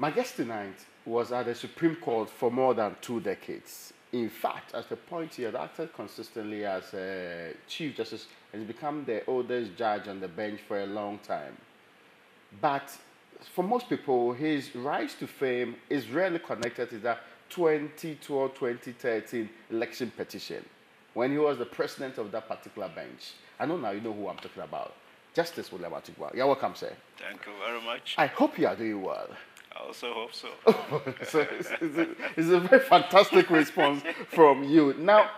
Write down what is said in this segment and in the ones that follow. My guest tonight was at the Supreme Court for more than 2 decades. In fact, at the point he had acted consistently as a Chief Justice and has become the oldest judge on the bench for a long time. But for most people, his rise to fame is rarely connected to that 2012-2013 election petition when he was the president of that particular bench. I know now you know who I'm talking about. Justice William Atikwa. You're welcome, sir. Thank you very much. I hope you are doing well. I also hope so. So it's a very fantastic response from you. Now,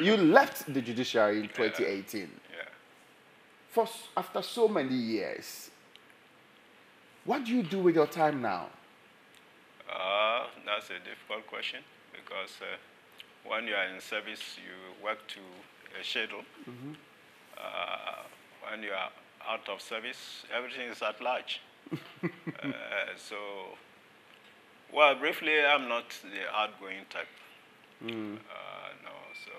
you left the judiciary in 2018. Yeah. After so many years, what do you do with your time now? That's a difficult question because when you are in service, you work to a schedule. Mm-hmm. When you are out of service, everything is at large. So, well, briefly, I'm not the outgoing type. Mm. No, so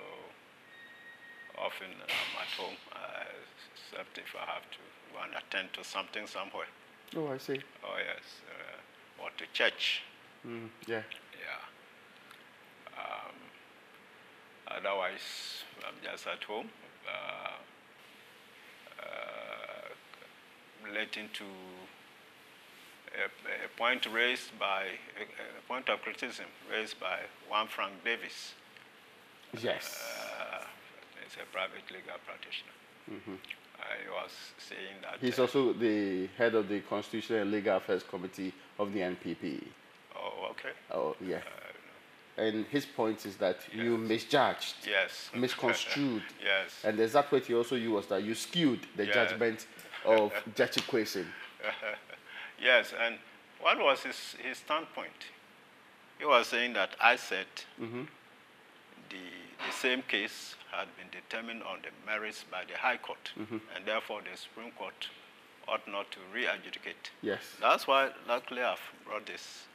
often I'm at home, except if I have to go and attend to something somewhere. Oh, I see. Oh, yes. Or to church. Mm. Yeah. Yeah. Otherwise, I'm just at home. Relating to a point of criticism raised by Juan Frank Davis. Yes. He's a private legal practitioner. Mm-hmm. I was saying that... He's also the head of the Constitutional and Legal Affairs Committee of the NPP. Oh, okay. Oh, yeah. And his point is that yes. You misjudged, yes. misconstrued, yes. and the exact word he also used was that you skewed the yes. judgment of Judge Equation. Yes, and what was his standpoint? He was saying that I said mm-hmm. the same case had been determined on the merits by the High Court, mm-hmm. and therefore the Supreme Court ought not to re-adjudicate. Yes. That's why, luckily, I've brought this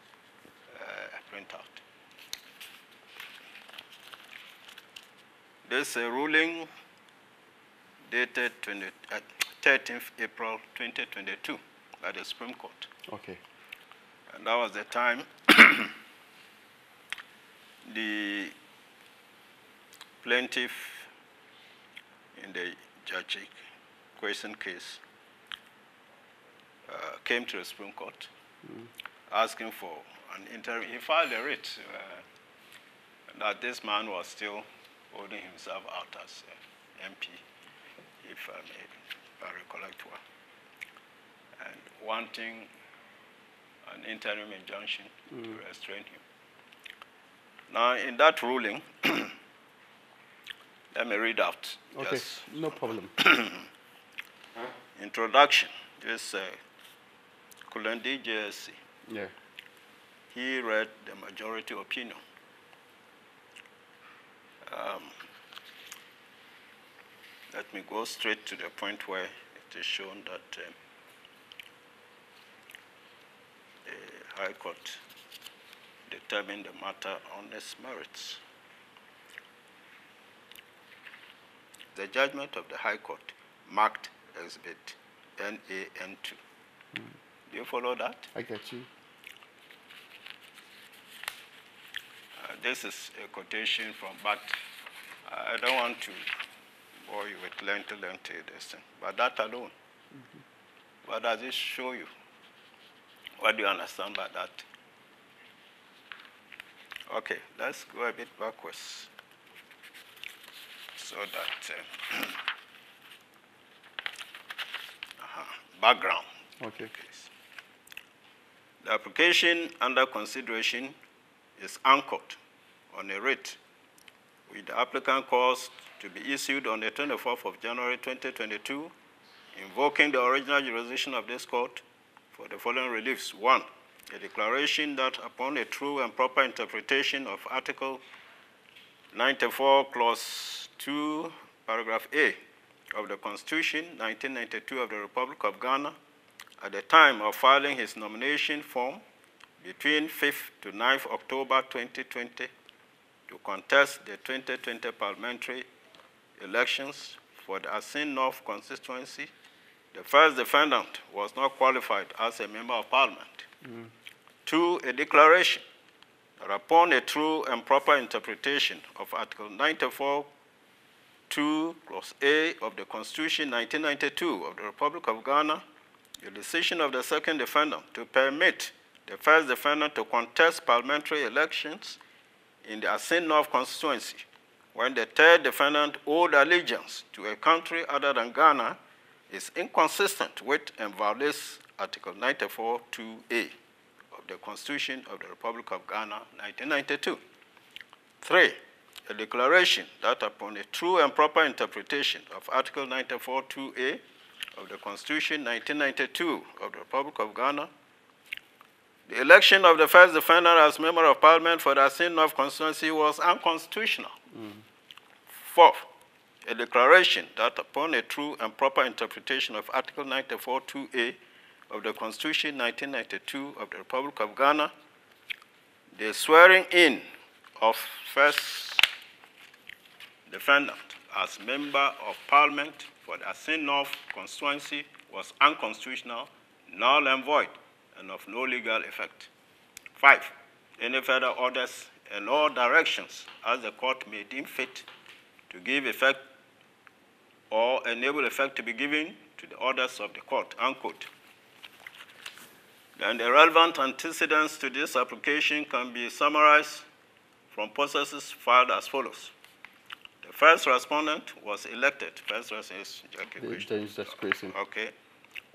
printout. This ruling dated 13th April 2022. By the Supreme Court. Okay. And that was the time the plaintiff in the Judge Question case came to the Supreme Court mm. asking for an interim. He filed a writ that this man was still holding himself out as MP, if I recollect well. And wanting an interim injunction mm. to restrain him. Now, in that ruling, let me read out. Okay, yes. No problem. Huh? Introduction. This Kulendi JSC. Yeah. He read the majority opinion. Let me go straight to the point where it is shown that High Court determined the matter on its merits. The judgment of the High Court marked exhibit NAN2. Mm. Do you follow that? I get you. This is a quotation from, but I don't want to bore you with lengthy this thing, but that alone. Mm-hmm. What does it show you? What do you understand by that? Okay, let's go a bit backwards so that background. Okay. Case. The application under consideration is anchored on a writ with the applicant caused to be issued on the 24th of January 2022, invoking the original jurisdiction of this court for the following reliefs. 1, a declaration that upon a true and proper interpretation of Article 94, Clause 2, Paragraph A of the Constitution 1992 of the Republic of Ghana, at the time of filing his nomination form between 5th to 9th October 2020 to contest the 2020 parliamentary elections for the Assin North constituency, the first defendant was not qualified as a member of parliament. Mm. 2, a declaration that upon a true and proper interpretation of Article 94(2) clause A of the Constitution 1992 of the Republic of Ghana, the decision of the second defendant to permit the first defendant to contest parliamentary elections in the Assin North constituency when the third defendant owed allegiance to a country other than Ghana is inconsistent with and violates Article 94(2)(a) of the Constitution of the Republic of Ghana, 1992. 3, a declaration that upon a true and proper interpretation of Article 94(2)(a) of the Constitution 1992 of the Republic of Ghana, the election of the first defendant as Member of Parliament for the Assin North constituency was unconstitutional. 4, a declaration that upon a true and proper interpretation of Article 94(2)(a) of the Constitution 1992 of the Republic of Ghana, the swearing in of first defendant as Member of Parliament for the Assin North constituency was unconstitutional, null and void, and of no legal effect. 5, any further orders in all directions as the court may deem fit to give effect or enable effect to be given to the orders of the court, unquote. Then the relevant antecedents to this application can be summarized from processes filed as follows. The first respondent was elected. First is Jackie Christian. Okay.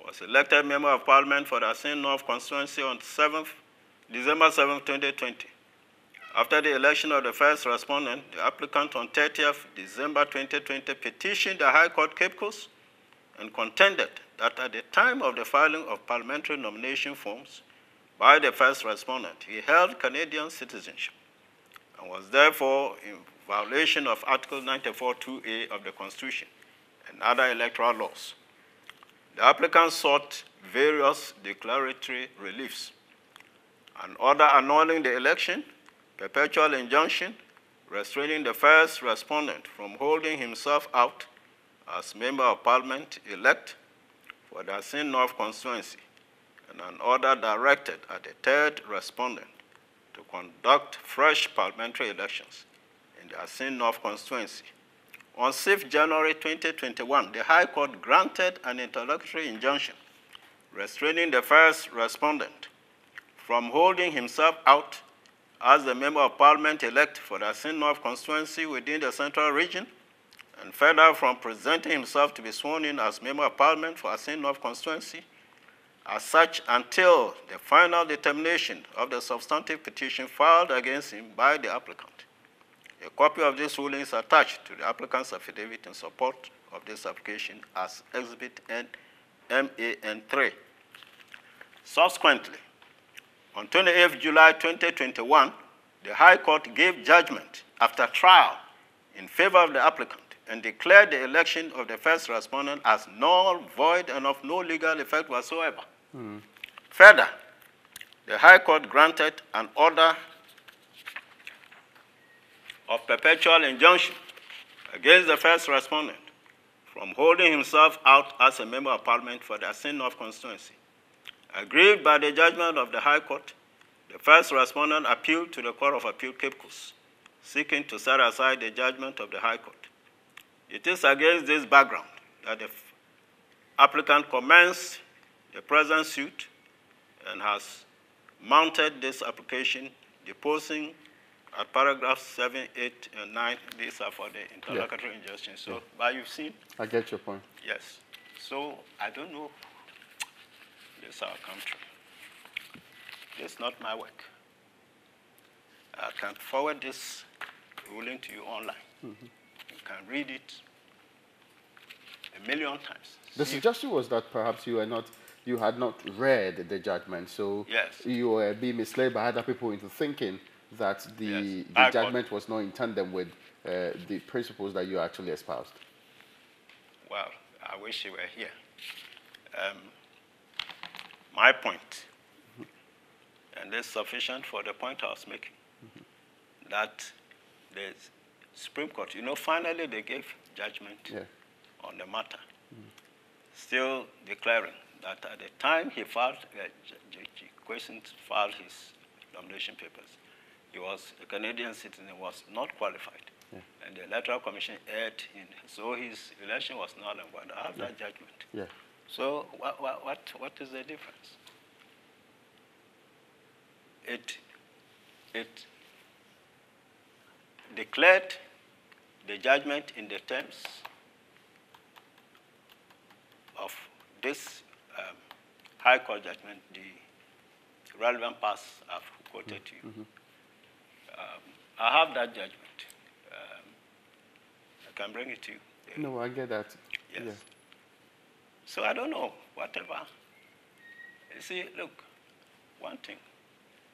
Was elected Member of Parliament for the Assin North constituency on December 7, 2020. After the election of the first respondent, the applicant on 30th December 2020 petitioned the High Court Cape Coast and contended that at the time of the filing of parliamentary nomination forms by the first respondent, he held Canadian citizenship and was therefore in violation of Article 94(2)(a) of the Constitution and other electoral laws. The applicant sought various declaratory reliefs: an order annulling the election, perpetual injunction, restraining the first respondent from holding himself out as Member of Parliament elect for the Assin North constituency, and an order directed at the third respondent to conduct fresh parliamentary elections in the Assin North constituency. On 6 January 2021, the High Court granted an interlocutory injunction restraining the first respondent from holding himself out as the Member of Parliament elect for the Assin North constituency within the Central Region, and further from presenting himself to be sworn in as Member of Parliament for Assin North constituency as such until the final determination of the substantive petition filed against him by the applicant. A copy of this ruling is attached to the applicant's affidavit in support of this application as Exhibit MAN3. Subsequently, on 28 July 2021, the High Court gave judgment after trial in favor of the applicant and declared the election of the first respondent as null, void, and of no legal effect whatsoever. Further, the High Court granted an order of perpetual injunction against the first respondent from holding himself out as a Member of Parliament for the Assin North constituency. Aggrieved by the judgment of the High Court, the first respondent appealed to the Court of Appeal Cape Coast, seeking to set aside the judgment of the High Court. It is against this background that the applicant commenced the present suit and has mounted this application, deposing at paragraphs 7, 8, and 9. These are for the interlocutory injunction. So, but you've seen? I get your point. Yes. So, I don't know. This is our country. This is not my work. I can forward this ruling to you online. Can read it a million times. The suggestion was that perhaps you had not read the judgment, so you were being misled by other people into thinking that the judgment was not in tandem with the principles that you actually espoused. Well, I wish you were here. My point, and it's sufficient for the point I was making, that there's Supreme Court, you know, finally they gave judgment on the matter, still declaring that at the time he filed questioned, filed his nomination papers. He was a Canadian citizen, was not qualified. Yeah. And the Electoral Commission erred in, so his election was null and void. I have that judgment. Yeah. So what is the difference? It declared the judgment in the terms of this High Court judgment, the relevant parts I've quoted to you. I have that judgment. I can bring it to you. No, I get that. Yes. Yeah. So I don't know, whatever. You see, look, one thing.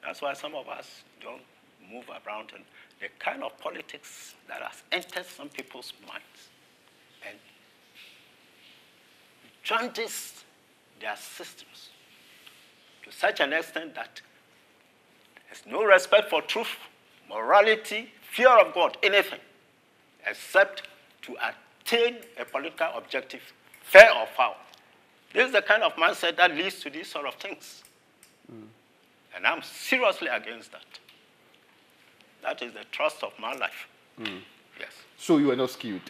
That's why some of us don't move around, and the kind of politics that has entered some people's minds and changes their systems to such an extent that there's no respect for truth, morality, fear of God, anything, except to attain a political objective, fair or foul. This is the kind of mindset that leads to these sort of things. Mm. And I'm seriously against that. That is the thrust of my life. Mm. Yes. So you were not skewed.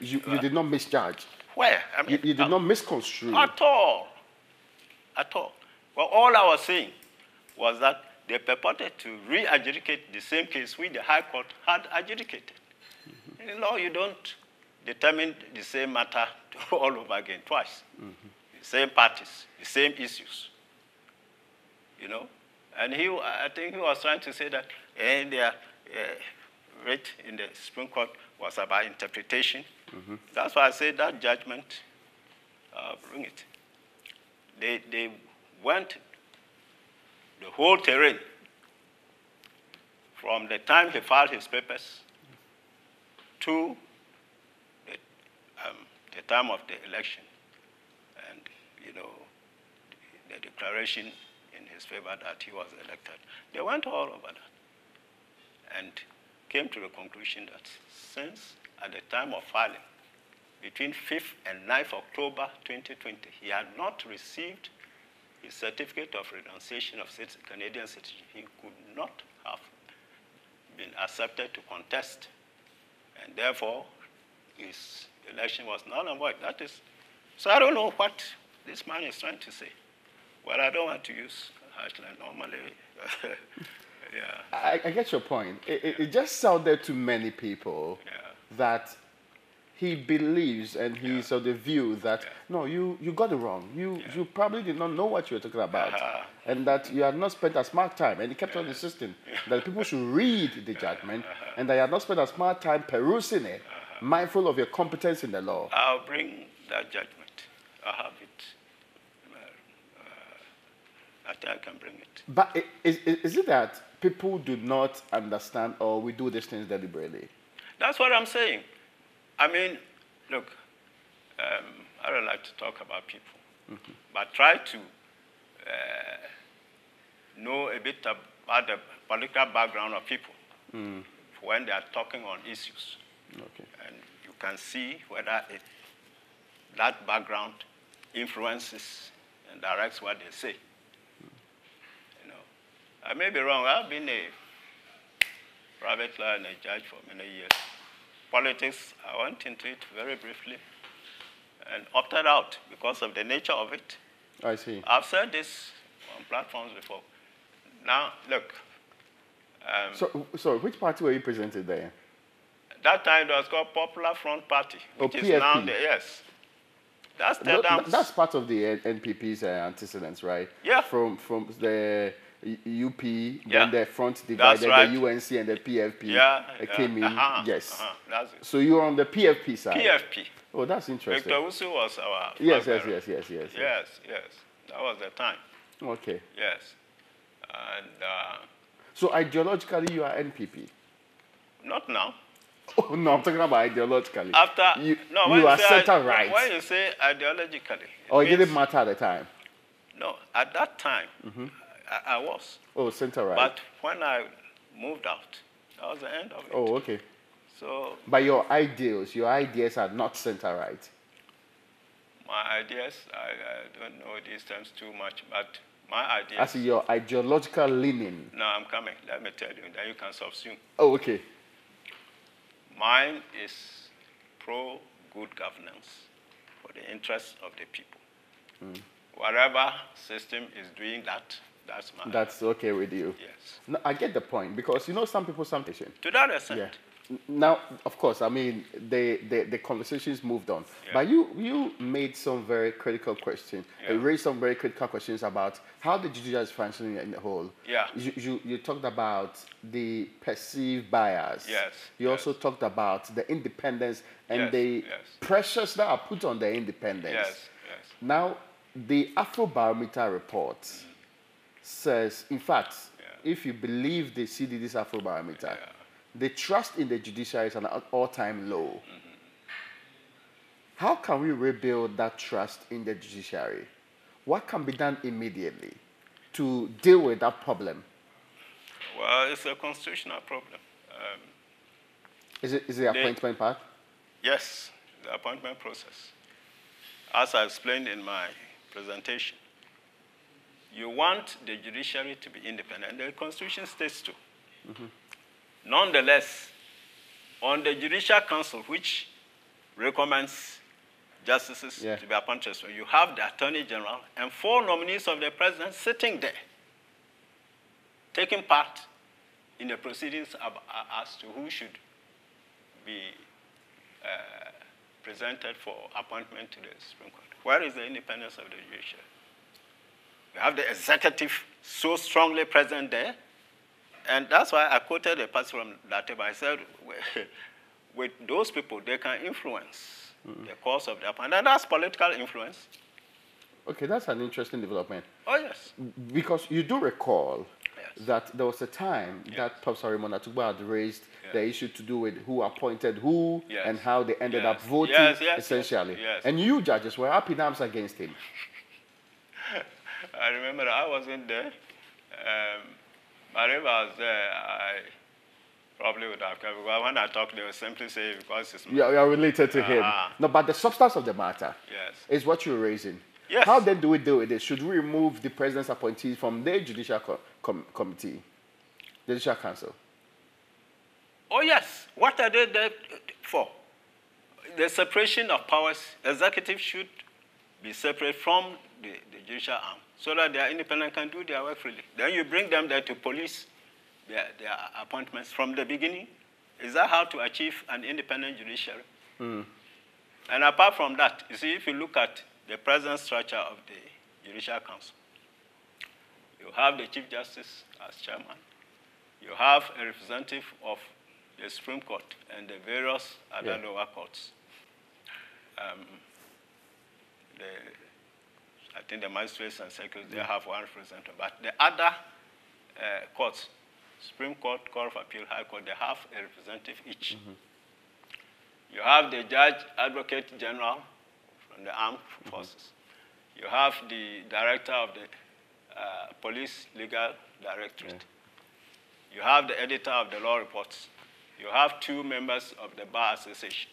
You did not misjudge. Where? I mean, you did not misconstrue. At all. At all. Well, all I was saying was that they purported to re-adjudicate the same case which the High Court had adjudicated. Mm-hmm. In law, you don't determine the same matter all over again twice. Mm-hmm. The same parties, the same issues. You know? And I think he was trying to say that their rate in the Supreme Court was about interpretation. Mm-hmm. That's why I say that judgment, bring it. They went the whole terrain from the time he filed his papers to the time of the election and, you know, the declaration in his favor that he was elected. They went all over that and came to the conclusion that since at the time of filing, between 5th and 9th October 2020, he had not received his certificate of renunciation of Canadian citizenship, he could not have been accepted to contest. And therefore, his election was null and void. That is, so I don't know what this man is trying to say. Well, I don't want to use Ashland normally. Yeah. I get your point. It just sounded to many people that he believes and he's of the view that, no, you got it wrong. You probably did not know what you were talking about and that you had not spent as much time. And he kept on insisting that people should read the judgment and that you had not spent as much time perusing it, mindful of your competence in the law. I'll bring that judgment. I have it. I think I can bring it. But is it that people do not understand or we do these things deliberately? That's what I'm saying. I mean, look, I don't like to talk about people, but try to know a bit about the political background of people when they are talking on issues. Okay. And you can see whether that background influences and directs what they say. I may be wrong. I've been a private lawyer and a judge for many years. Politics, I went into it very briefly and opted out because of the nature of it. I see. I've said this on platforms before. Now, look. So which party were you presented there? That time it was called Popular Front Party, which is now the, yes. That's part of the NPP's antecedents, right? Yeah. From the UP, then the front divided, right. The UNC and the PFP came in. That's it. So you were on the PFP side? PFP. Oh, that's interesting. Victor Wussio was our... Yes. That was the time. Okay. Yes. And... so ideologically, you are NPP? Not now. Oh, no, I'm talking about ideologically. After... You are center-right. When you say ideologically... Oh, it didn't matter at the time? No, at that time... Mm-hmm. I was. Oh, center right. But when I moved out, that was the end of it. Oh, okay. So. But your ideas are not center right. My ideas, I don't know these terms too much, but My idea. As your ideological leaning. No, I'm coming. Let me tell you. Then you can subsume. Oh, okay. Mine is pro-good governance for the interests of the people. Mm. Whatever system is doing that, that's mine. That's okay with you. Yes. No, I get the point because you know some people, some patient. To that extent. Yeah. Now, of course, I mean, the conversations moved on. Yeah. But you made some very critical questions. Yeah. You raised some very critical questions about how the judiciary is functioning in the whole. Yeah. You talked about the perceived bias. Yes. You also talked about the independence and the pressures that are put on the independence. Yes. Yes. Now, the Afrobarometer report says, in fact, if you believe the CDD's Afrobarometer, the trust in the judiciary is at an all-time low. Mm-hmm. How can we rebuild that trust in the judiciary? What can be done immediately to deal with that problem? Well, it's a constitutional problem. Is it the appointment part? Yes, the appointment process. As I explained in my presentation, you want the judiciary to be independent. The Constitution states too. Mm-hmm. Nonetheless, on the Judicial Council, which recommends justices to be appointed, so you have the Attorney General and 4 nominees of the President sitting there, taking part in the proceedings as to who should be presented for appointment to the Supreme Court. Where is the independence of the judiciary? You have the executive so strongly present there. And that's why I quoted a passage from Lateba. I said, with those people, they can influence the course of the appointment. And that's political influence. Okay, that's an interesting development. Oh, yes. Because you do recall that there was a time that Professor Raymond Atuguba had raised the issue to do with who appointed who and how they ended up voting, essentially. Yes. And you judges were up in arms against him. I remember I wasn't there. But if I was there, I probably would have come. Because when I talk, they would simply say, because it's... You are related to him. No, but the substance of the matter is what you're raising. Yes. How then do we deal with it? Should we remove the president's appointees from their judicial committee, judicial council? Oh, yes. What are they there for? The separation of powers. Executive should be separate from the judicial arm, so that they are independent and can do their work freely. Then you bring them there to police their appointments from the beginning. Is that how to achieve an independent judiciary? Mm. And apart from that, you see, if you look at the present structure of the Judicial Council, you have the Chief Justice as chairman. You have a representative of the Supreme Court and the various other lower courts. I think the magistrates and circuits, they have one representative. But the other courts, Supreme Court, Court of Appeal, High Court, they have a representative each. You have the Judge Advocate General from the Armed Forces. You have the Director of the Police Legal Directorate. You have the Editor of the Law Reports. You have 2 members of the Bar Association.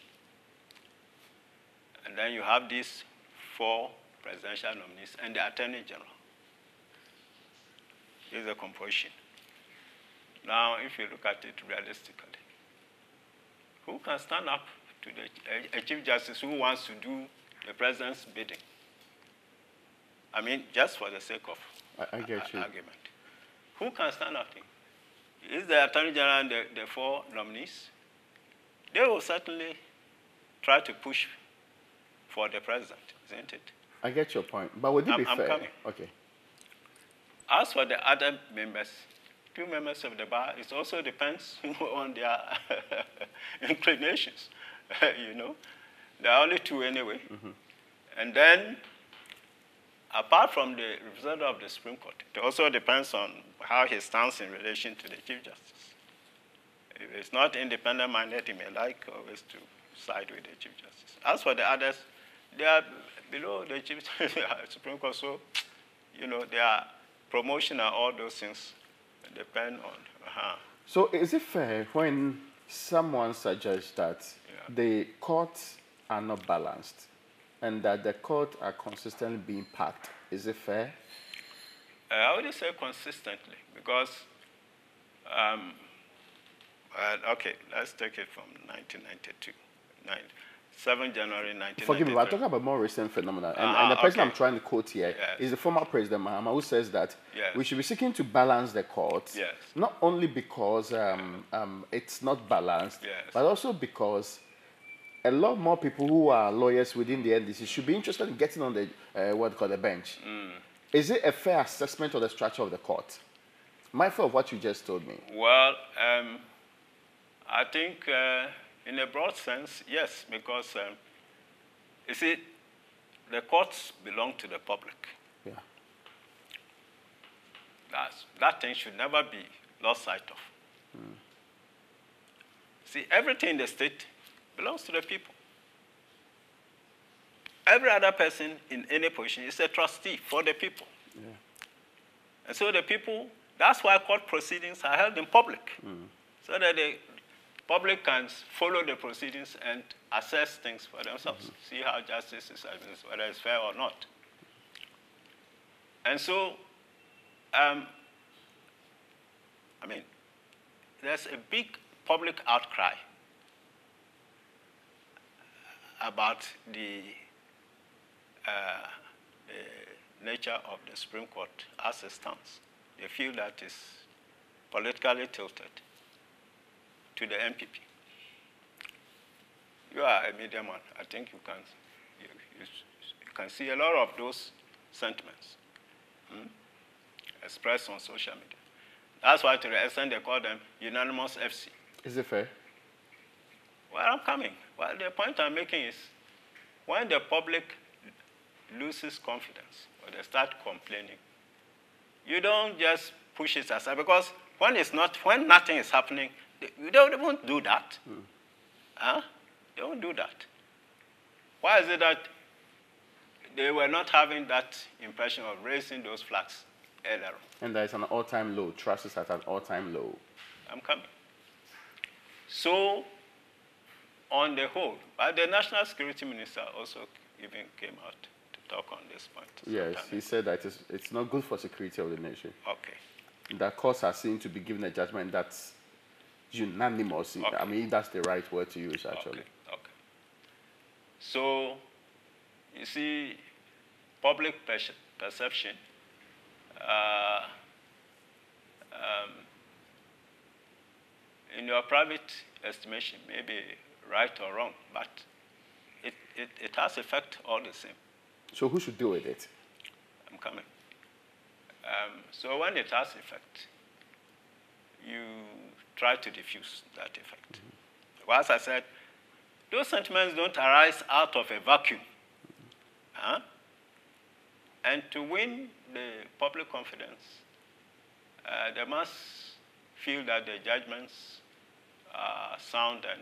And then you have these 4 presidential nominees and the Attorney General. Here's the composition. Now, if you look at it realistically, who can stand up to a Chief Justice who wants to do the President's bidding? I mean, just for the sake of argument. Who can stand up to him? Is the Attorney General and the 4 nominees? They will certainly try to push for the President, isn't it? I get your point, but would it be fair? I'm coming. Okay. As for the other members, 2 members of the bar, it also depends on their inclinations, you know. There are only 2 anyway. And then, apart from the representative of the Supreme Court, it also depends on how he stands in relation to the Chief Justice. If it's not independent-minded, he may like always to side with the Chief Justice. As for the others, they are below the Chief Supreme Court, so, you know, their promotion and all those things depend on. So is it fair when someone suggests that the courts are not balanced and that the courts are consistently being packed? Is it fair? I wouldn't say consistently, because, okay, let's take it from 1992. 7 January 1992. Forgive me, but I'm talking about more recent phenomena. And the person I'm trying to quote here is the former President Mahama, who says that we should be seeking to balance the courts, not only because it's not balanced, but also because a lot more people who are lawyers within the NDC should be interested in getting on the the bench. Mm. Is it a fair assessment of the structure of the court? Mindful of what you just told me. Well, I think in a broad sense, yes, because you see, the courts belong to the public. Yeah. That thing should never be lost sight of. Mm. See, everything in the state belongs to the people. Every other person in any position is a trustee for the people. Yeah. And so the people, that's why court proceedings are held in public, so that the public can follow the proceedings and assess things for themselves, see how justice is administered, whether it's fair or not. And so, I mean, there's a big public outcry about the nature of the Supreme Court as it stands. They feel that is politically tilted to the NPP. You are a media man. I think you can see a lot of those sentiments expressed on social media. That's why to the extent they call them unanimous FC. Is it fair? Well, I'm coming. Well, the point I'm making is when the public loses confidence or they start complaining, you don't just push it aside, because when it's not, when nothing is happening, they won't do that. Huh? They won't do that. Why is it that they were not having that impression of raising those flags earlier on? And there is an all-time low. Trust is at an all-time low. I'm coming. So, on the whole, but the National Security Minister also even came out to talk on this point. Yes, he said that it's not good for security of the nation. Okay. That courts are seen to be given a judgment that's unanimous. Okay. I mean, that's the right word to use, actually. Okay. Okay. So, you see, public perception in your private estimation may be right or wrong, but it has effect all the same. So who should deal with it? I'm coming. So when it has effect, you try to diffuse that effect. Well, as I said, those sentiments don't arise out of a vacuum. And to win the public confidence, they must feel that the judgments are sound and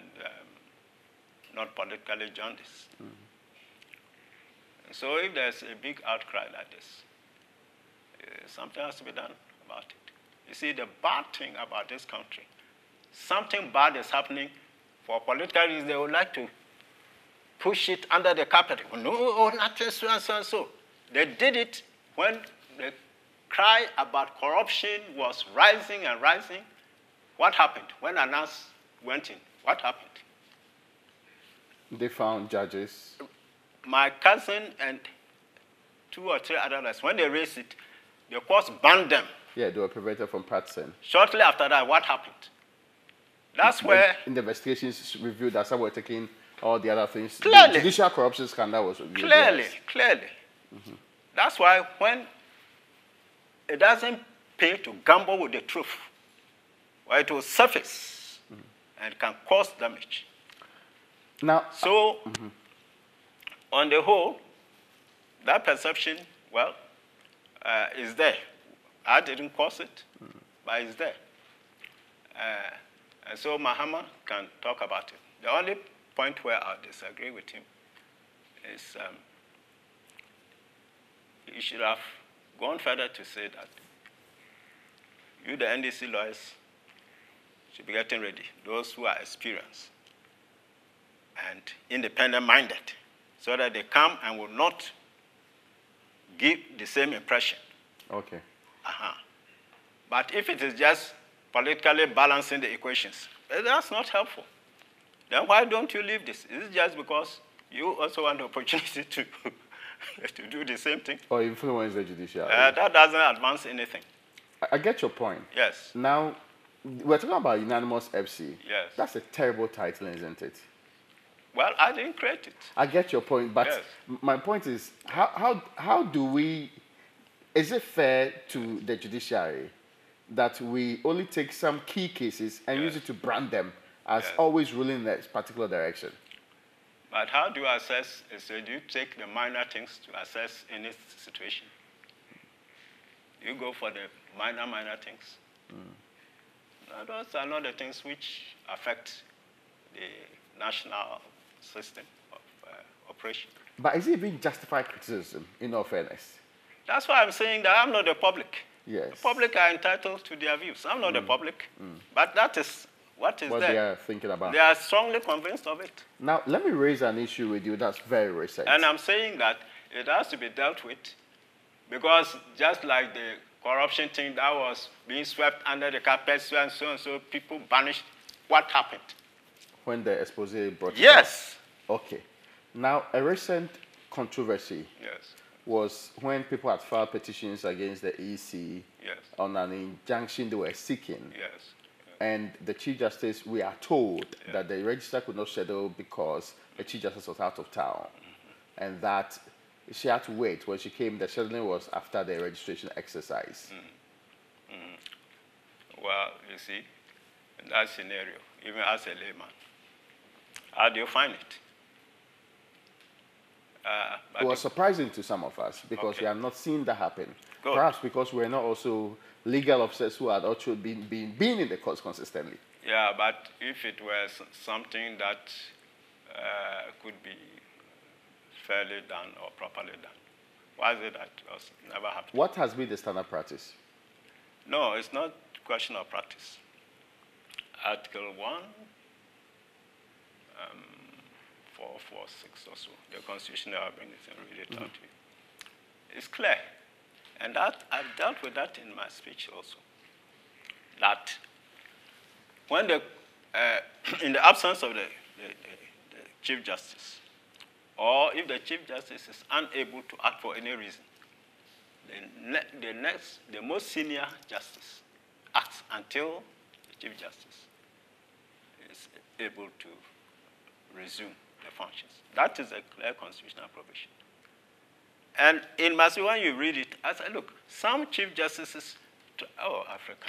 not politically jaundiced. So if there's a big outcry like this, something has to be done about it. You see, the bad thing about this country, something bad is happening for political reasons. They would like to push it under the carpet. No, not this, so and so and so. They did it when the cry about corruption was rising and rising. What happened? When Anas went in, what happened? They found judges. My cousin and 2 or 3 other lawyers, when they raised it, the courts banned them. Yeah, they were prevented from practicing. Shortly after that, what happened? That's where the investigations revealed that some were taking all the other things. Clearly. The judicial corruption scandal was revealed. Clearly, yes. Clearly. That's why when it doesn't pay to gamble with the truth, or it will surface and can cause damage. Now, so, on the whole, that perception, well, is there. I didn't cause it, but it's there. And so Mahama can talk about it. The only point where I disagree with him is he should have gone further to say that you, the NDC lawyers, should be getting ready, those who are experienced and independent-minded, so that they come and will not give the same impression. Okay. But if it is just politically balancing the equations, that's not helpful. Then why don't you leave this? Is it just because you also want the opportunity to, to do the same thing? Or influence the judiciary. That doesn't advance anything. I get your point. Yes. Now, we're talking about unanimous FC. Yes. That's a terrible title, isn't it? Well, I didn't create it. I get your point, but yes. My point is, how do we... Is it fair to the judiciary that we only take some key cases and yes. use it to brand them as yes. always ruling in this particular direction? But how do you assess? So do you take the minor things to assess any situation? You go for the minor things. Mm. Now, those are not the things which affect the national system of operation. But is it being justified criticism, in all fairness? That's why I'm saying that I'm not the public. Yes. The public are entitled to their views. I'm not the public. Mm. But that is what they are thinking about. They are strongly convinced of it. Now, let me raise an issue with you that's very recent. And I'm saying that it has to be dealt with because just like the corruption thing that was being swept under the carpet, so and so, people banished. What happened? When the expose brought it yes. up. Okay. Now, a recent controversy. Yes. was when people had filed petitions against the EC yes. on an injunction they were seeking. Yes. And the Chief Justice, we are told yes. that the registrar could not schedule because the Chief Justice was out of town mm-hmm. and that she had to wait. When she came, the scheduling was after the registration exercise. Mm. Mm. Well, you see, in that scenario, even as a layman, how do you find it? It was surprising to some of us because okay. we have not seen that happen. Good. Perhaps because we're not also legal officers who had also been in the courts consistently. Yeah, but if it was something that could be fairly done or properly done, why is it that it was never happened? What has been the standard practice? No, it's not a question of practice. Article 1, 446 or so, the constitutional amendments, and read it out to you. It's clear. And that, I've dealt with that in my speech also. That when the, in the absence of the Chief Justice, or if the Chief Justice is unable to act for any reason, the most senior justice acts until the Chief Justice is able to resume the functions. That is a clear constitutional provision. And in Massey, when you read it, I said, look, some chief justices, Africa,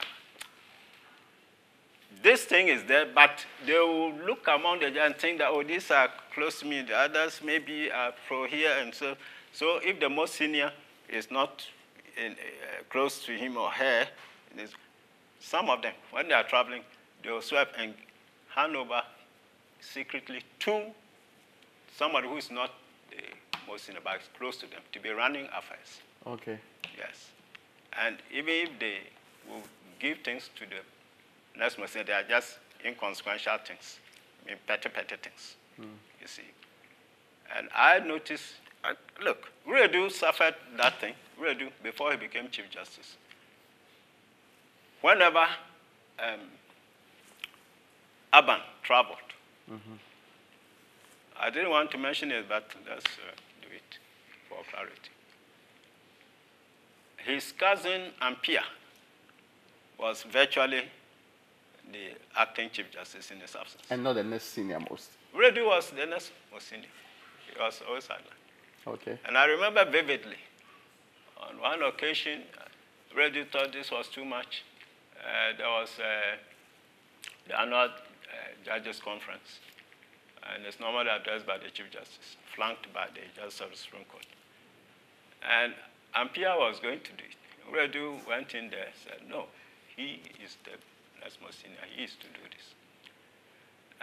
this thing is there, but they will look among the judges and think that, oh, these are close to me, the others maybe are pro here, and so. So if the most senior is not close to him or her, some of them, when they are traveling, they will sweep and hand over secretly to somebody who is not the most senior, but close to them, to be running affairs. Okay. Yes. And even if they will give things to the next person, they are just inconsequential things, I mean, petty things, you see. And I noticed, look, Redu suffered that thing, Redu, before he became Chief Justice. Whenever Aban traveled, mm-hmm. I didn't want to mention it, but let's do it for clarity. His cousin, Ampiah, was virtually the acting Chief Justice in his absence. And not the next senior most. Redu was the next most senior. He was always silent. Okay. And I remember vividly, on one occasion, Redu thought this was too much. There was the annual Judges' Conference, and it's normally addressed by the Chief Justice, flanked by the Justice of the Supreme Court. And Ampiah was going to do it. Redu went in there and said, no, he is the next most senior, he is to do this.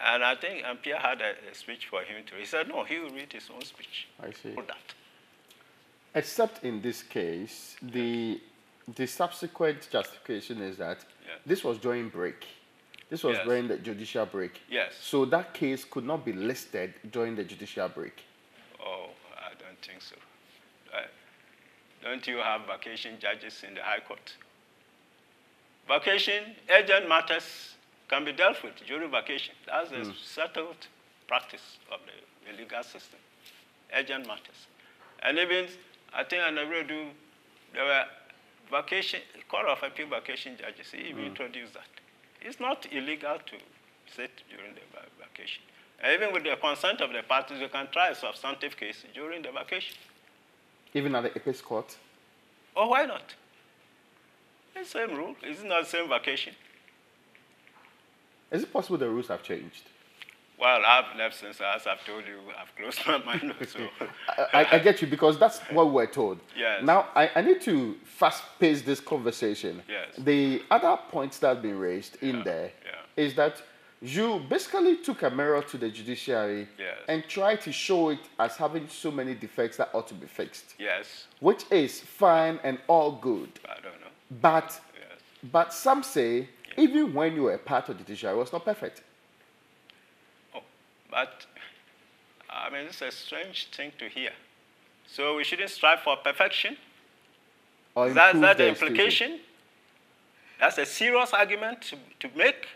And I think Ampiah had a speech for him too. He said, no, he will read his own speech. I see. That. Except in this case, the subsequent justification is that this was during break. This was during the judicial break. Yes. So that case could not be listed during the judicial break. Oh, I don't think so. Don't you have vacation judges in the High Court? Vacation, urgent matters can be dealt with during vacation. That's a settled practice of the legal system, urgent matters. And even, I think under Redu, there were vacation, Court of Appeal vacation judges, he introduced that. It's not illegal to sit during the vacation. And even with the consent of the parties, you can try a substantive case during the vacation. Even at the Apex Court? Oh, why not? It's the same rule. It's not the same vacation. Is it possible the rules have changed? Well, I've left since, as I've told you, I've closed my mind. So. I get you, because that's what we're told. Yes. Now, I need to fast-pace this conversation. Yes. The other points that have been raised in is that you basically took a mirror to the judiciary and tried to show it as having so many defects that ought to be fixed. Yes. Which is fine and all good. I don't know. But, but some say, even when you were part of the judiciary, it was not perfect. But, I mean, it's a strange thing to hear. So we shouldn't strive for perfection? Is that the implication? Institution. That's a serious argument to make.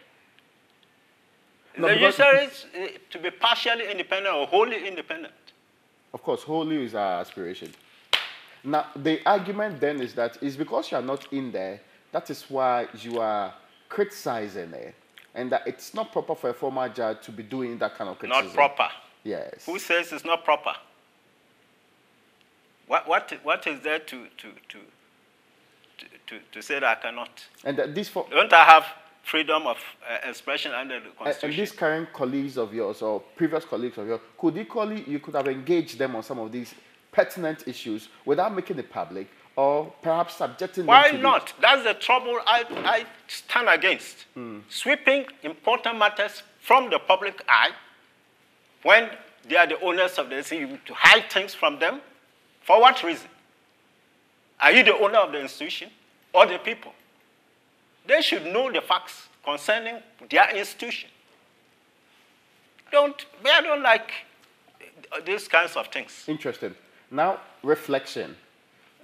The judiciary is to be partially independent or wholly independent. Of course, wholly is our aspiration. Now, the argument then is that it's because you are not in there, that is why you are criticizing it. And that it's not proper for a former judge to be doing that kind of criticism. Not proper. Yes. Who says it's not proper? What is there to say that I cannot? And that this for don't I have freedom of expression under the Constitution? And these current colleagues of yours or previous colleagues of yours, could equally you could have engaged them on some of these pertinent issues without making it public or perhaps subjecting them to why not? That's the trouble I stand against. Sweeping important matters from the public eye when they are the owners of the institution, to hide things from them. For what reason? Are you the owner of the institution or the people? They should know the facts concerning their institution. I don't like these kinds of things. Interesting. Now, reflection.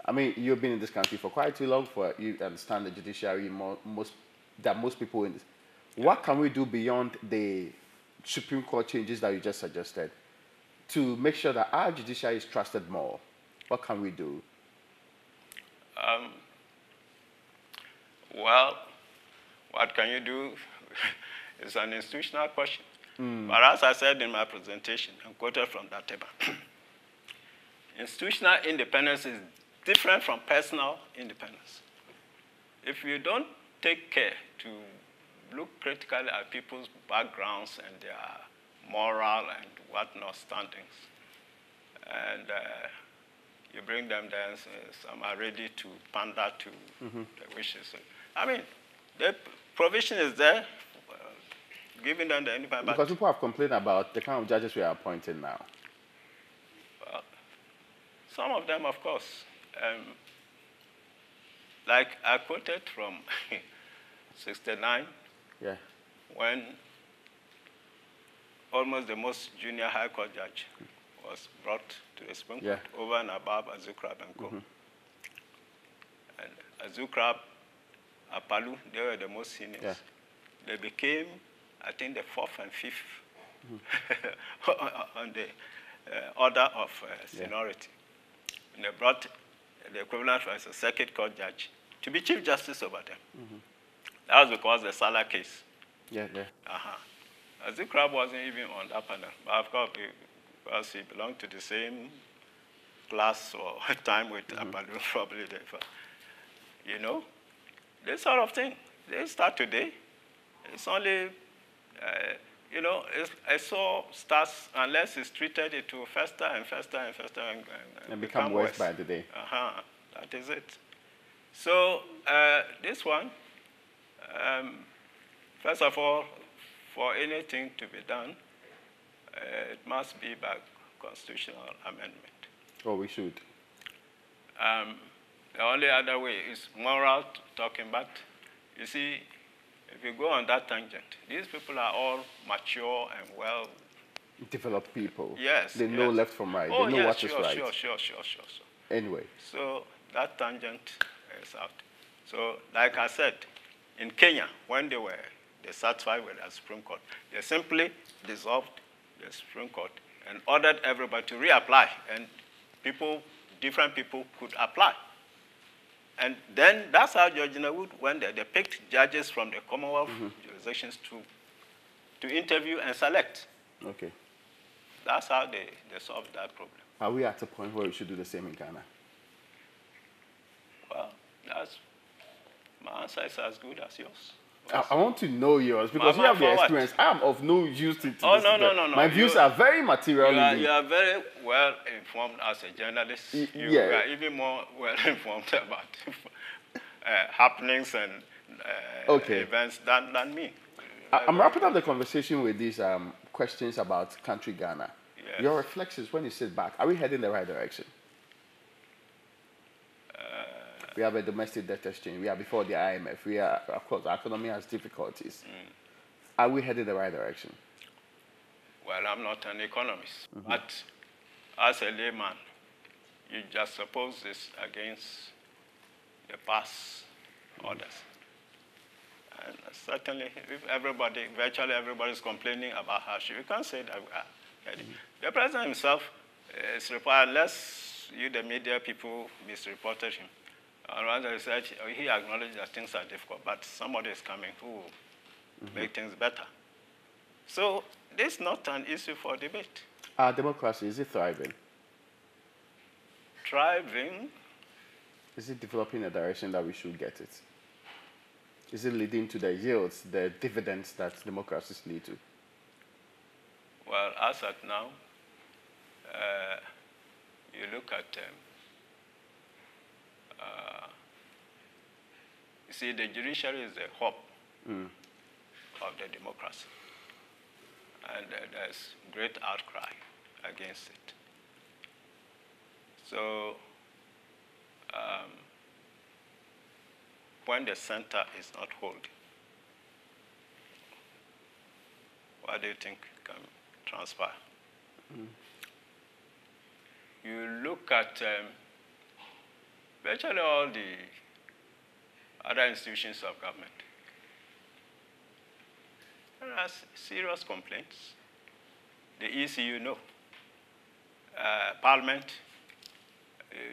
I mean, you've been in this country for quite too long for you understand the judiciary more than most people in this. What can we do beyond the Supreme Court changes that you just suggested to make sure that our judiciary is trusted more? What can we do? Well, what can you do is an institutional question. But as I said in my presentation, I'm quoted from that paper. Institutional independence is different from personal independence. If you don't take care to look critically at people's backgrounds and their moral and whatnot standings, and you bring them there and say, some are ready to pander to the wishes. I mean, the provision is there, giving them the independence. Because people have complained about the kind of judges we are appointing now. Well, some of them, of course. Like I quoted from 69, when almost the most junior high court judge was brought to the Supreme Court over and above Azu Crabbe and co. And Azu Crabbe, Apalu, they were the most seniors. They became, I think, the fourth and fifth on the order of seniority. And they brought the equivalent as a circuit court judge to be chief justice over them. That was because the Salah case. Azu Crabbe wasn't even on that panel. But of course, because he belonged to the same class or time with Apalu, probably. You know, this sort of thing, they start today. It's only, you know, I saw starts unless it's treated, it will fester and fester and fester and become worse by the day. That is it. So this one, first of all, for anything to be done, it must be by constitutional amendment. Oh, we should. The only other way is moral talking, but you see, if you go on that tangent, these people are all mature and well developed people. Yes. They know left from right. Oh, they know what is right. Anyway. So that tangent is out. So like I said, In Kenya, when they satisfied with the Supreme Court, they simply dissolved the Supreme Court and ordered everybody to reapply, and people, different people could apply. And then that's how Georgina Wood went there. They picked judges from the Commonwealth jurisdictions to interview and select. Okay. That's how they solved that problem. Are we at a point where we should do the same in Ghana? Well, that's, my answer is as good as yours. I want to know yours, because you have the experience. I am of no use to this. No. My views are very material. You are very well informed as a journalist. You are even more well informed about happenings and events than me. I'm wrapping up the conversation with these questions about country Ghana. Yes. Your reflections when you sit back, are we heading the right direction? We have a domestic debt exchange. We are before the IMF. We are, of course, our economy has difficulties. Are we headed in the right direction? Well, I'm not an economist, but as a layman, you just suppose this against the past orders. And certainly, if virtually everybody is complaining about hardship, you can't say that we are headed. The president himself is required, unless you, the media people, misreported him. Around the research, he acknowledged that things are difficult, but somebody is coming who will make things better. So this is not an issue for debate. Our democracy, is it thriving? Thriving? Is it developing a direction that we should get it? Is it leading to the yields, the dividends that democracies lead to? Well, as at now, you look at them. You see, the judiciary is the hub of the democracy, and there's great outcry against it. So when the center is not holding, what do you think can transpire? You look at virtually all the other institutions of government. There are serious complaints. The ECU, no. Parliament,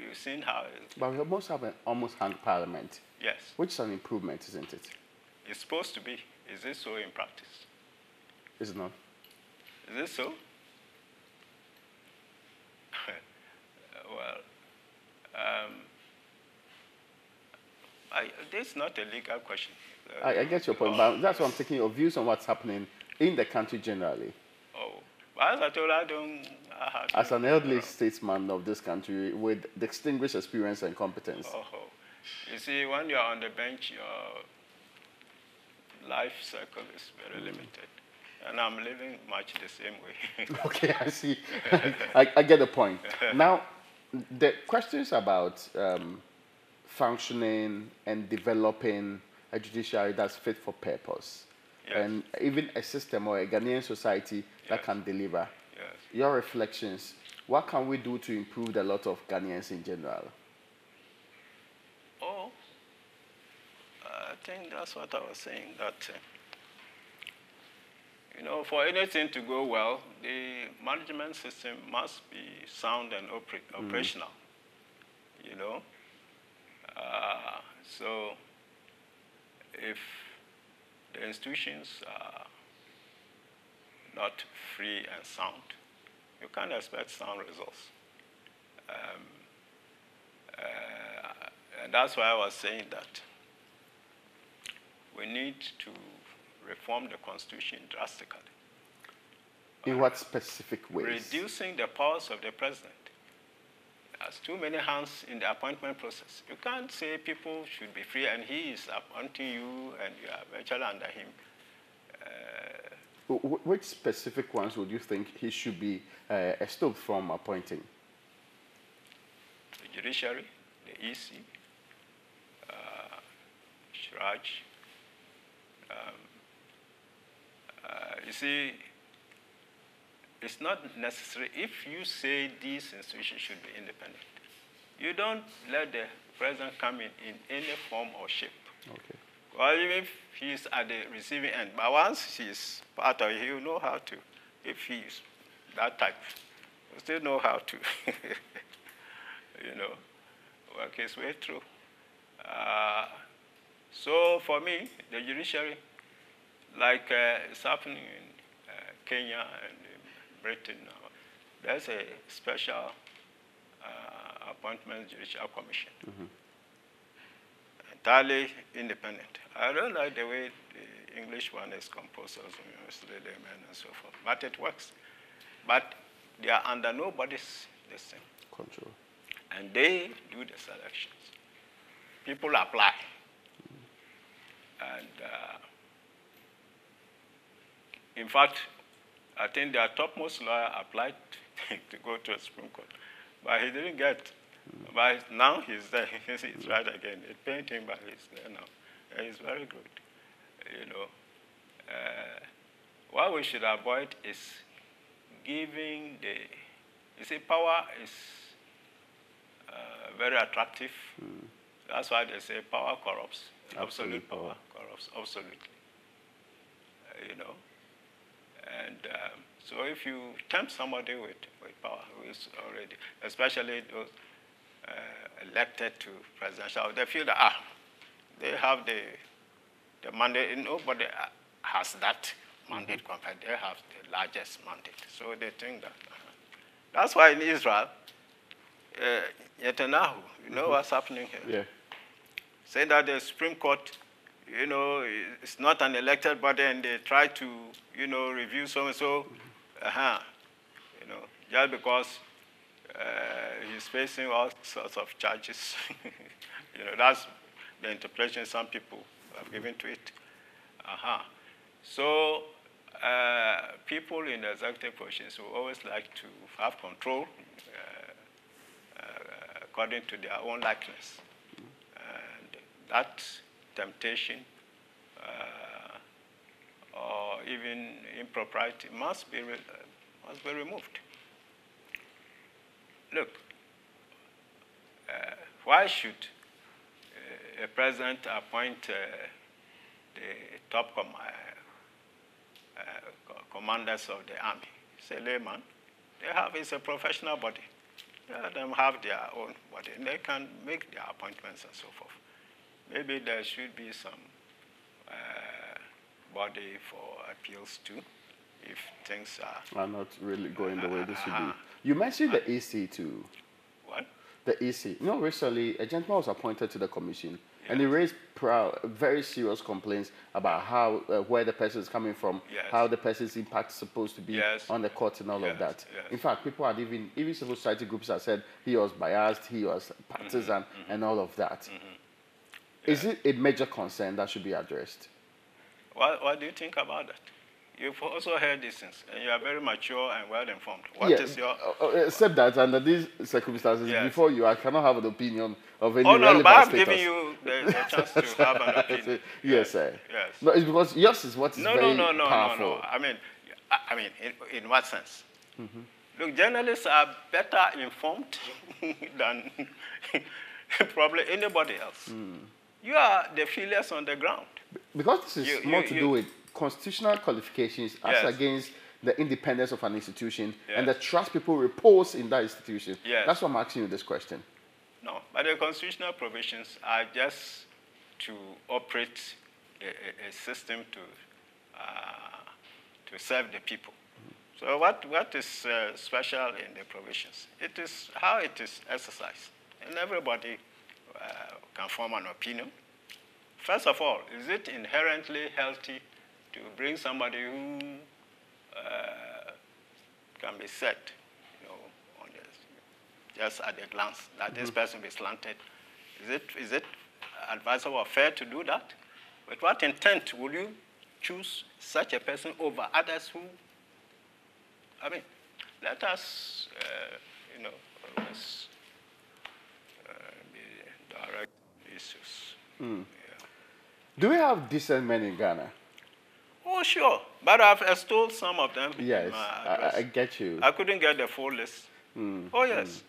you've seen how... But we almost have an almost-hung parliament. Yes. Which is an improvement, isn't it? It's supposed to be. Is it so in practice? Is it not? Is it so? Well... this is not a legal question. I get your point, but that's why I'm taking your views on what's happening in the country generally. Oh, but as I told you, as an elderly statesman of this country with distinguished experience and competence. You see, when you're on the bench, your life cycle is very limited. And I'm living much the same way. Okay, I see. I get the point. Now, the questions about... functioning and developing a judiciary that's fit for purpose, and even a system or a Ghanaian society that can deliver. Your reflections, what can we do to improve the lot of Ghanaians in general? Oh, I think that's what I was saying, that you know, for anything to go well, the management system must be sound and operational, you know. So, if the institutions are not free and sound, you can't expect sound results. And that's why I was saying that we need to reform the Constitution drastically. In what specific ways? Reducing the powers of the president. There's too many hands in the appointment process. You can't say people should be free and he is appointing you and you are virtually under him. Which specific ones would you think he should be stopped from appointing? The judiciary, the EC, Shraj. You see, it's not necessary. If you say these institutions should be independent, you don't let the president come in any form or shape. Okay. Well, if he's at the receiving end, but once she's part of it, he'll know how to. If he's that type, he'll still know how to, you know, work his way through. So for me, the judiciary, like it's happening in Kenya and Britain now, there's a special appointment judicial commission. Mm-hmm. Entirely independent. I don't like the way the English one is composed, also, mostly the men and so forth, but it works. But they are under nobody's control. And they do the selections. People apply. Mm-hmm. And in fact, I think their topmost lawyer applied to go to a Supreme Court, but he didn't get. But now he's there, he's right again. It pained him, but he's there now. He's very good, you know. What we should avoid is giving the, you see, power is very attractive. Mm. That's why they say power corrupts. Absolute power corrupts, absolutely. You know, and so if you tempt somebody with power, who is already, especially those elected to presidential, they feel that they have the mandate. Nobody has that mandate compared. They have the largest mandate, so they think that. That's why in Israel, Netanyahu, you know what's happening here, saying that the Supreme Court, you know, it's not an elected body, and they try to, you know, review so and so, you know, just because. He's facing all sorts of charges. You know, that's the interpretation some people have given to it. So people in executive positions will always like to have control according to their own likeness. And that temptation or even impropriety must be removed. Look, why should a president appoint the top commanders of the army? It's a layman. It's a professional body. Let them have their own body, and they can make their appointments and so forth. Maybe there should be some body for appeals too, if things are not really going the way they should be. You mentioned the EC too. What? The EC. No, recently a gentleman was appointed to the commission, and he raised very serious complaints about how where the person is coming from, how the person's impact is supposed to be on the court and all of that. In fact, people had even civil society groups have said he was biased, he was partisan, and all of that. Is it a major concern that should be addressed? What do you think about that? You've also heard these things, and you are very mature and well-informed. What is your... Except that under these circumstances, before you, I cannot have an opinion of any relevant status. But I'm giving you the chance to have an opinion. Yes, sir. Yes. No, it's because yours is what is very powerful. No. I mean, in what sense? Look, journalists are better informed than probably anybody else. You are the failures on the ground. Because this is more to do with constitutional qualifications as against the independence of an institution and the trust people repose in that institution. That's why I'm asking you this question. No, but the constitutional provisions are just to operate a system to serve the people. So what is special in the provisions? It is how it is exercised. And everybody can form an opinion. First of all, is it inherently healthy to bring somebody who can be set, you know, on this, just at a glance, that this person be slanted? Is it advisable or fair to do that? With what intent will you choose such a person over others who, I mean, let us, you know, always be direct issues. Do we have decent men in Ghana? Oh, sure. But I've extolled some of them. Yes, I get you. I couldn't get the full list. Oh, yes.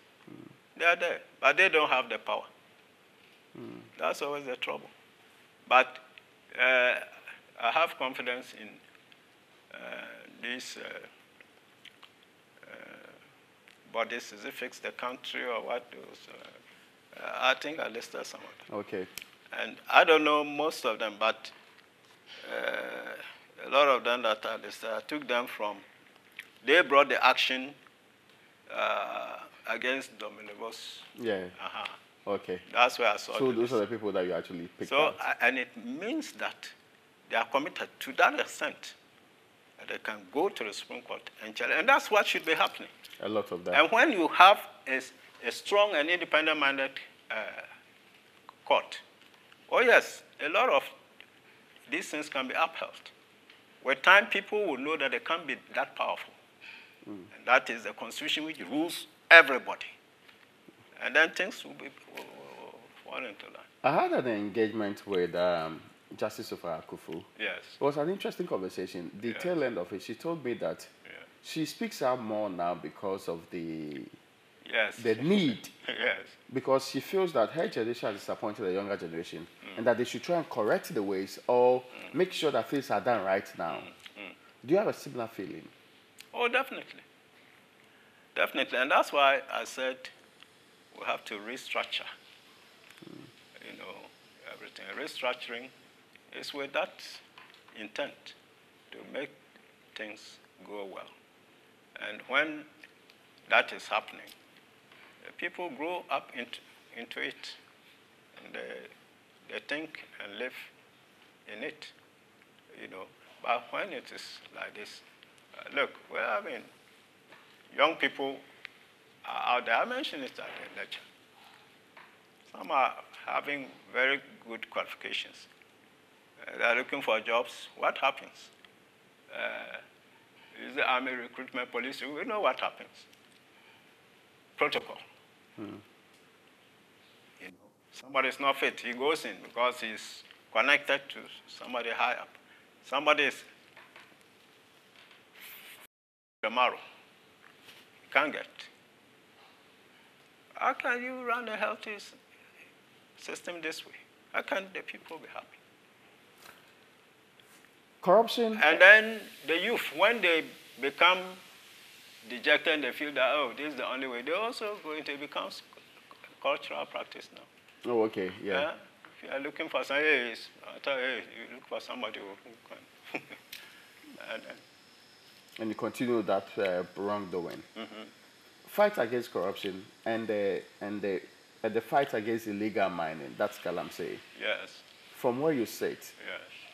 They are there. But they don't have the power. That's always the trouble. But I have confidence in these bodies. Is it fix the country or what? I think I listed some of them. Okay. And I don't know most of them, but a lot of them that I listed, I took them from, they brought the action against Dominivos. Yeah. Uh-huh. Okay. That's where I saw. So those are the people that you actually picked up. So, and it means that they are committed to that extent that they can go to the Supreme Court and challenge. And that's what should be happening. A lot of that. And when you have a strong and independent-minded court, oh yes, a lot of these things can be upheld. With time, people will know that they can't be that powerful. Mm. And that is the constitution which rules everybody. And then things will be falling into line. I had an engagement with Justice Sophia Akuffo. Yes. It was an interesting conversation. The yes. tail end of it, she told me that yeah. she speaks out more now because of the yes. the need. Yes. Because she feels that her generation has disappointed the younger generation mm. and that they should try and correct the ways or mm. make sure that things are done right now. Mm. Mm. Do you have a similar feeling? Oh, definitely. Definitely. And that's why I said we have to restructure, mm. you know, everything. Restructuring is with that intent to make things go well. And when that is happening, people grow up into it, and they think and live in it, you know. But when it is like this, look, well, I mean, young people out there. I mentioned it at the lecture. Some are having very good qualifications. They are looking for jobs. What happens? Is the army recruitment policy? We know what happens. Protocol. Hmm. You know, somebody is not fit. He goes in because he's connected to somebody high up. Somebody is tomorrow. He can't get. How can you run a healthy system this way? How can the people be happy? Corruption. And then the youth, when they become dejected, they feel that, oh, this is the only way. They're also going to become cultural practice now. Oh, okay, yeah. If you are looking for somebody, I tell you, you look for somebody who can. And you continue that wrongdoing. Mm-hmm. Fight against corruption and the fight against illegal mining. That's galamsey. Yes. From where you sit, yes.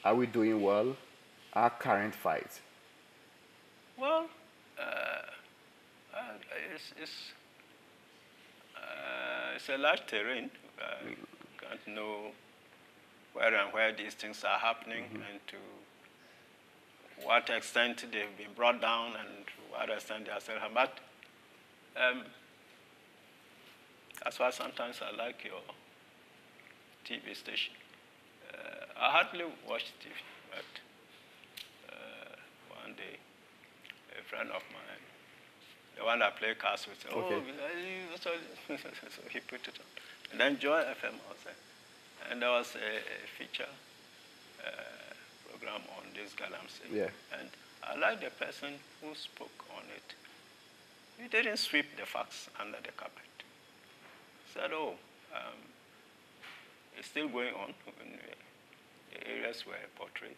are we doing well? Our current fight. Well, it's a large terrain. You can't know where these things are happening mm-hmm. and to what extent they've been brought down and to what extent they are still hammered. That's why sometimes I like your TV station. I hardly watch TV, but one day a friend of mine, the one I play cards with, said, okay. oh, so he put it on. And then Joy FM was there. And there was a feature program on this galamsey. Yeah. And I like the person who spoke on it. He didn't sweep the facts under the carpet. He said, oh, it's still going on in the areas where I portrayed,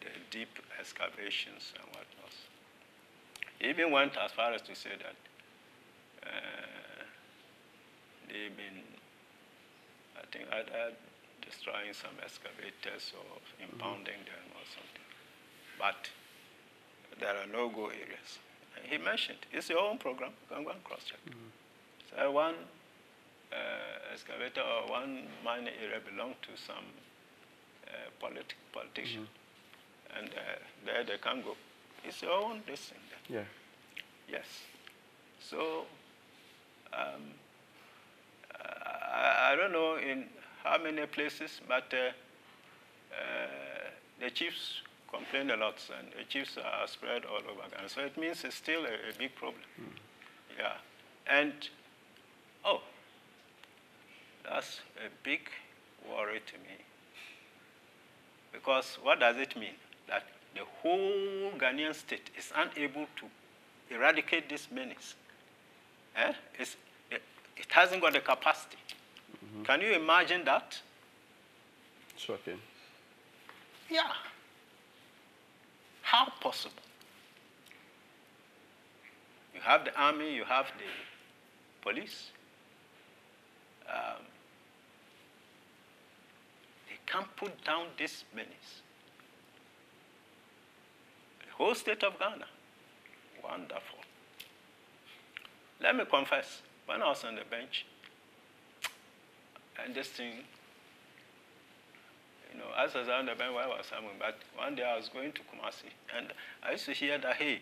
the deep excavations and what else. He even went as far as to say that they've been, I think, either destroying some excavators or impounding them or something. But there are no-go areas. And he mentioned, it's your own program. You can go and cross-check. Mm-hmm. So one excavator or one mining area belonged to some politician. Mm-hmm. And there they can go. It's your own destiny. Yeah. Yes. So I don't know in how many places, but the chiefs complain a lot, and the chiefs are spread all over Ghana. So it means it's still a big problem. Mm. Yeah. And, oh, that's a big worry to me. Because what does it mean? That the whole Ghanaian state is unable to eradicate this menace. Eh? It hasn't got the capacity. Mm-hmm. Can you imagine that? Shocking. Yeah. How possible? You have the army, you have the police. They can't put down this menace. The whole state of Ghana. Wonderful. Let me confess, when I was on the bench, and this thing, you know, as I was on the bench, why was I? But one day I was going to Kumasi, and I used to hear that, hey,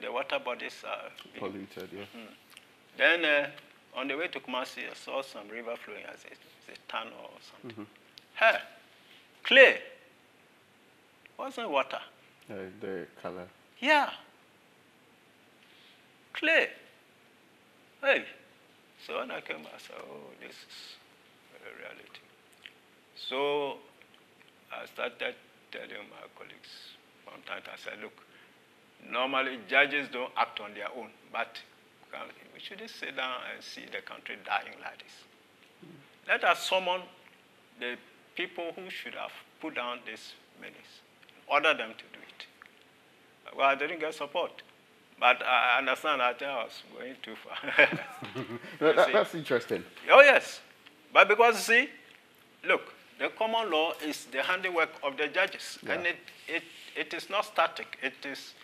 the water bodies are polluted, yeah. Mm-hmm. Then on the way to Kumasi, I saw some river flowing as a tunnel or something. Mm-hmm. Hey, clay wasn't water. The color. Yeah. Clay. Hey. So when I came, I said, oh, this is a reality. So I started telling my colleagues from time to time, I said, look, normally judges don't act on their own, but we shouldn't sit down and see the country dying like this. Mm-hmm. Let us summon the people who should have put down this menace, order them to do it. Well, I didn't get support. But I understand that I was going too far. That's interesting. Oh, yes. But because, see, look, the common law is the handiwork of the judges. Yeah. And it is not static. It is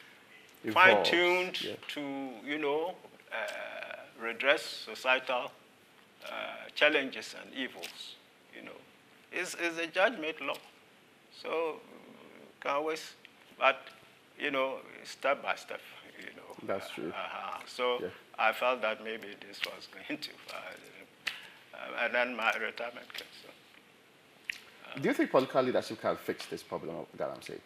fine-tuned, yeah, to, you know, redress societal challenges and evils, you know. It's a judge-made law. So can always, but, you know, step by step. You know, that's true. So yeah. I felt that maybe this was going too far. And then my retirement came. So. Do you think political leadership can fix this problem of galamsey?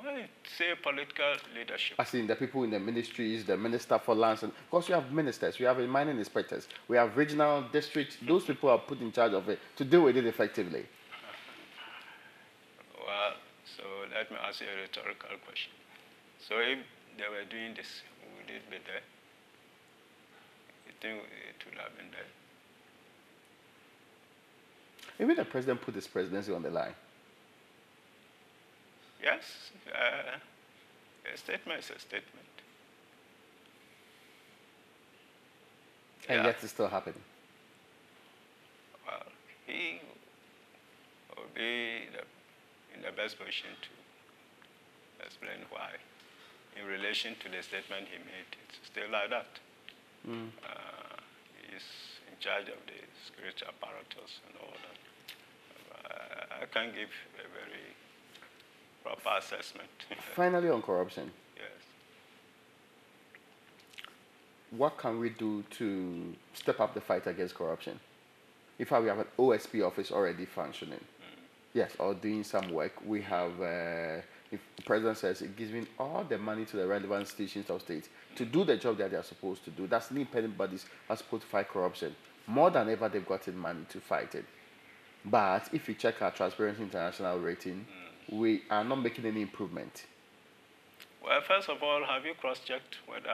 When you say political leadership, I see the people in the ministries, the Minister for Lands, and of course we have ministers, we have mining inspectors, we have regional districts. Those people are put in charge of it to deal with it effectively. Well, so let me ask you a rhetorical question. So if they were doing this, would it be there? You think it would have been there? Even the president put his presidency on the line. Yes. A statement is a statement. And yeah, yet it's still happening. Well, he will be in the best position to explain why. In relation to the statement he made, it's still like that. Mm. He's in charge of the security apparatus and all that. I can't give a very proper assessment. Finally, on corruption. Yes. What can we do to step up the fight against corruption? In fact, we have an OSP office already functioning. Mm. Yes, or doing some work. We have... if the president says it gives me all the money to the relevant institutions of state to do the job that they are supposed to do, that's the independent bodies are supposed to fight corruption. More than ever, they've gotten money to fight it. But if you check our Transparency International rating, we are not making any improvement. Well, first of all, have you cross-checked whether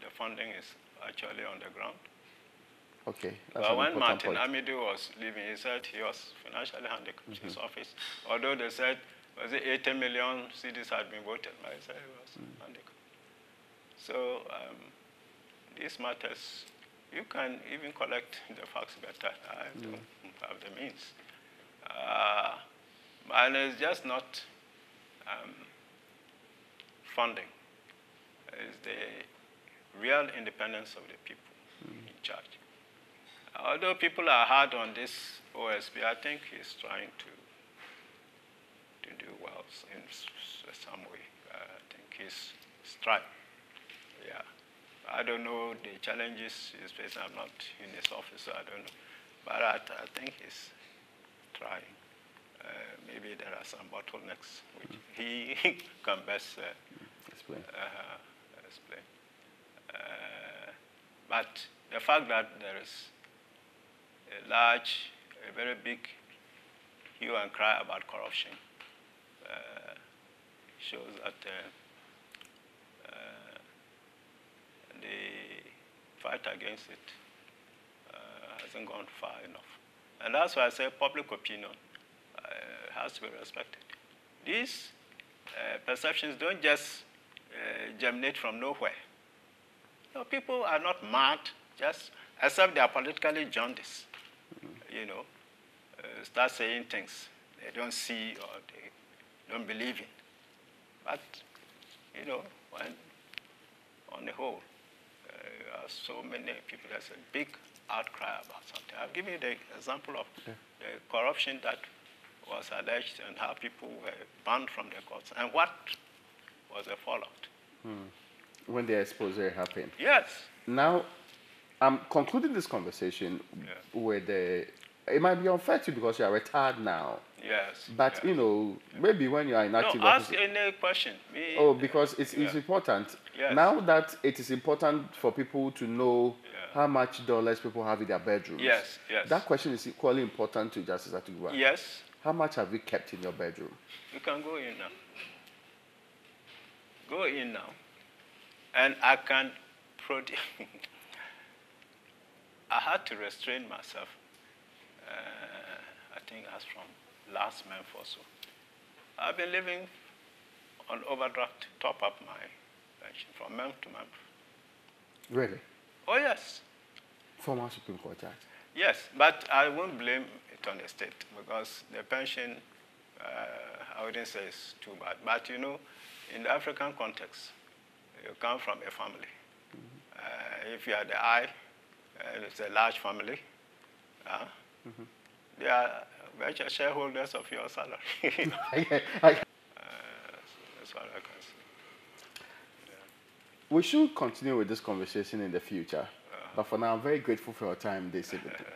the funding is actually on the ground? Okay. Well, when Martin Amidu was leaving, he said he was financially handicapped in his office, although they said, was it 80 million CDs had been voted? I said it was handicapped. So these matters, you can even collect the facts better. I don't have the means. And it's just not funding. It's the real independence of the people in charge. Although people are hard on this OSP, I think he's trying to do well in some way. I think he's striving. Yeah. I don't know the challenges he's facing. I'm not in his office, so I don't know. But I think he's trying. Maybe there are some bottlenecks which he can best explain. But the fact that there is a large a very big hue and cry about corruption. Shows that the fight against it hasn't gone far enough. And that's why I say public opinion has to be respected. These perceptions don't just germinate from nowhere. No, people are not mad, just except they are politically jaundiced. You know, start saying things they don't see or they don't believe in. But, you know, when, on the whole, there are so many people, there's a big outcry about something. I've given you the example of the corruption that was alleged and how people were banned from their courts and what was the fallout. When the expose happened. Yes. Now, I'm concluding this conversation with the... It might be unfair to you because you are retired now. Yes. But, you know, maybe when you are in active... No, ask any question. Me, because it's important. Yes. Now that it is important for people to know how much dollars people have in their bedrooms. Yes, yes. That question is equally important to Justice Atuguba. Yes. How much have you kept in your bedroom? You can go in now. Go in now. And I can produce... I had to restrain myself. I think that's from last month or so. I've been living on overdraft to top up my pension from month to month. Really? Oh, yes. Former Supreme Court judge? Yes, but I won't blame it on the state because the pension, I wouldn't say it's too bad. But, you know, in the African context, you come from a family. If you are the eye, it's a large family. They are venture shareholders of your salary. So that's what I can say. We should continue with this conversation in the future. But for now, I'm very grateful for your time this evening.